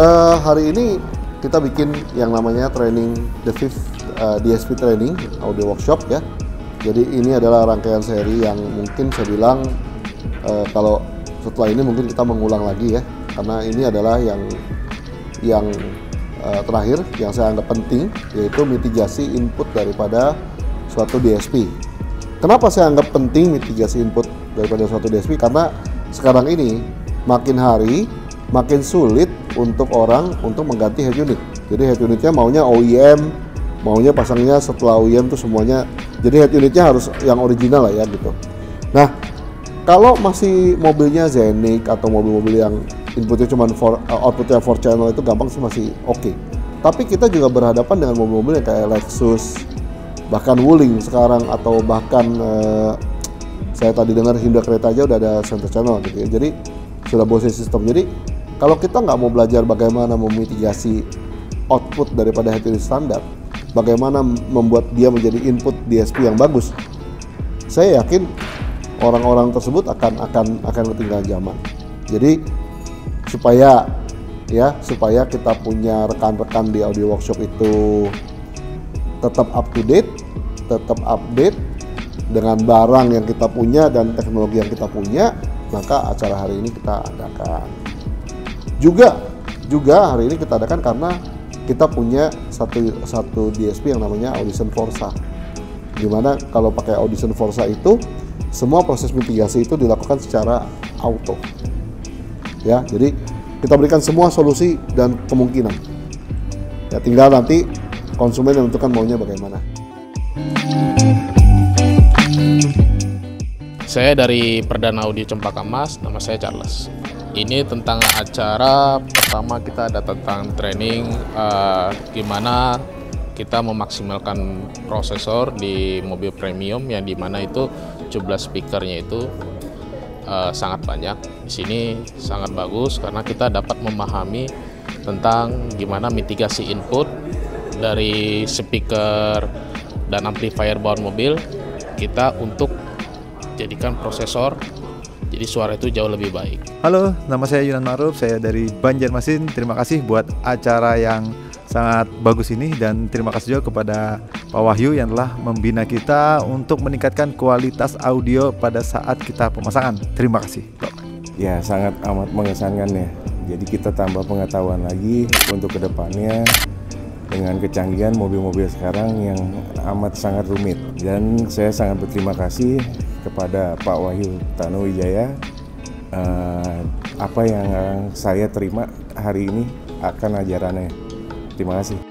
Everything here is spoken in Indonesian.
Hari ini kita bikin yang namanya training The Fifth DSP Training Audio Workshop ya. Jadi ini adalah rangkaian seri yang mungkin saya bilang kalau setelah ini mungkin kita mengulang lagi ya, karena ini adalah yang terakhir yang saya anggap penting, yaitu mitigasi input daripada suatu DSP. Kenapa saya anggap penting mitigasi input daripada suatu DSP? Karena sekarang ini makin hari makin sulit untuk orang untuk mengganti head unit. Jadi head unitnya maunya OEM, maunya pasangnya setelah OEM tuh semuanya. Jadi head unitnya harus yang original lah ya gitu. Nah, kalau masih mobilnya Zenic atau mobil-mobil yang inputnya cuma outputnya 4 channel itu gampang sih, masih oke. Tapi kita juga berhadapan dengan mobil-mobil yang kayak Lexus, bahkan Wuling sekarang, atau bahkan saya tadi dengar Hyundai Creta aja udah ada center channel gitu ya. Jadi sudah bosen sistem. Jadi kalau kita nggak mau belajar bagaimana memitigasi output daripada head unit standar, bagaimana membuat dia menjadi input DSP yang bagus, saya yakin orang-orang tersebut akan ketinggalan zaman. Jadi supaya kita punya rekan-rekan di audio workshop itu tetap up to date, tetap update dengan barang yang kita punya dan teknologi yang kita punya, maka acara hari ini kita adakan. Juga hari ini kita adakan karena kita punya satu DSP yang namanya Audison Forza. Dimana kalau pakai Audison Forza itu semua proses mitigasi itu dilakukan secara auto. Ya, jadi kita berikan semua solusi dan kemungkinan. Ya, tinggal nanti konsumen yang menentukan maunya bagaimana. Saya dari Perdana Audio Cempaka Mas, nama saya Charles. Ini tentang acara pertama kita ada tentang training gimana kita memaksimalkan prosesor di mobil premium, yang dimana itu jumlah speakernya itu sangat banyak. Di sini sangat bagus karena kita dapat memahami tentang gimana mitigasi input dari speaker dan amplifier bawaan mobil kita untuk jadikan prosesor, jadi suara itu jauh lebih baik. Halo, nama saya Yunan Maruf, saya dari Banjarmasin. Terima kasih buat acara yang sangat bagus ini, dan terima kasih juga kepada Pak Wahyu yang telah membina kita untuk meningkatkan kualitas audio pada saat kita pemasangan. Terima kasih. Ya, sangat amat mengesankan ya. Jadi kita tambah pengetahuan lagi untuk kedepannya dengan kecanggihan mobil-mobil sekarang yang amat sangat rumit. Dan saya sangat berterima kasih kepada Pak Wahyu Tanuwijaya. Apa yang saya terima hari ini akan ajarannya. Terima kasih.